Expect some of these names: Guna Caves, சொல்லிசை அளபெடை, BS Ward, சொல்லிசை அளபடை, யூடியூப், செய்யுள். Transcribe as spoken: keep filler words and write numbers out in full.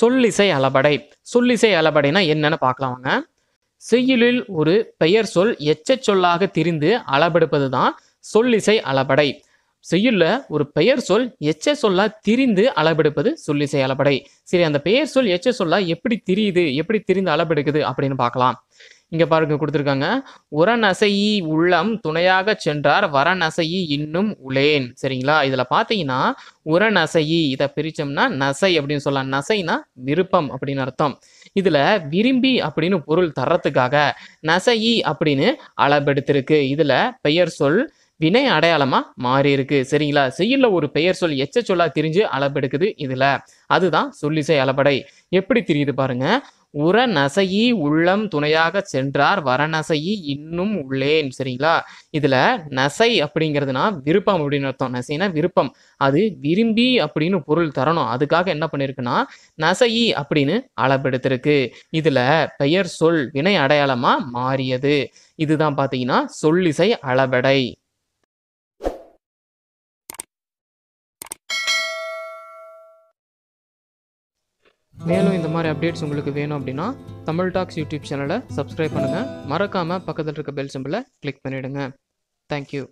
சொல்லிசை அளபடை. சொல்லிசை அளபடைனா என்னன்னு பார்க்கலாங்க. செய்யுளில் ஒரு பெயர் சொல் எச்ச சொல்லாக திரிந்து அளபெடுப்பது தான் சொல்லிசை அளபடை. செய்யுள்ள ஒரு பெயர் சொல் எச்ச சொல்லா திரிந்து அளபெடுப்பது சொல்லிசை அளபடை. சரி, அந்த பெயர் சொல் எச்ச சொல்லா எப்படி திரியுது, எப்படி திரிந்து அளபெடுக்குது அப்படின்னு பார்க்கலாம். இங்க பாருங்க, கொடுத்துருக்காங்க. உரநசையி உள்ளம் துணையாக சென்றார் வரநசையி இன்னும் உளேன். சரிங்களா, இதுல பாத்தீங்கன்னா உரநசையி இதை பிரிச்சோம்னா நசை அப்படின்னு சொல்லலாம். நசைனா விருப்பம் அப்படின்னு அர்த்தம். இதுல விரும்பி அப்படின்னு பொருள் தர்றதுக்காக நசையி அப்படின்னு அளபெடுத்திருக்கு. இதுல பெயர் சொல் வினை அடையாளமா மாறி இருக்கு. சரிங்களா, செய்யுள்ள ஒரு பெயர் சொல் எச்ச சொல்லா திரிஞ்சு அளபெடுக்குது இதுல, அதுதான் சொல்லிசை அளபடை. எப்படி தெரியுது பாருங்க. உர நசையி உள்ளம் துணையாக சென்றார் வரநசையி இன்னும் உள்ளேன். சரிங்களா, இதுல நசை அப்படிங்கிறதுனா விருப்பம் அப்படின்னு அர்த்தம். நசைனா விருப்பம், அது விரும்பி அப்படின்னு பொருள் தரணும். அதுக்காக என்ன பண்ணிருக்குன்னா நசையி அப்படின்னு அளபெடுத்திருக்கு. இதுல பெயர் சொல் வினை அடையாளமா மாறியது. இதுதான் பாத்தீங்கன்னா சொல்லிசை அளபெடை. மேலும் இந்த மாதிரி அப்டேட்ஸ் உங்களுக்கு வேணும் அப்படின்னா தமிழ் டாக்ஸ் யூடியூப் சேனலை சப்ஸ்கிரைப் பண்ணுங்கள். மறக்காமல் பக்கத்தில் இருக்க பெல் சிம்பிளை கிளிக் பண்ணிவிடுங்க. தேங்க்யூ.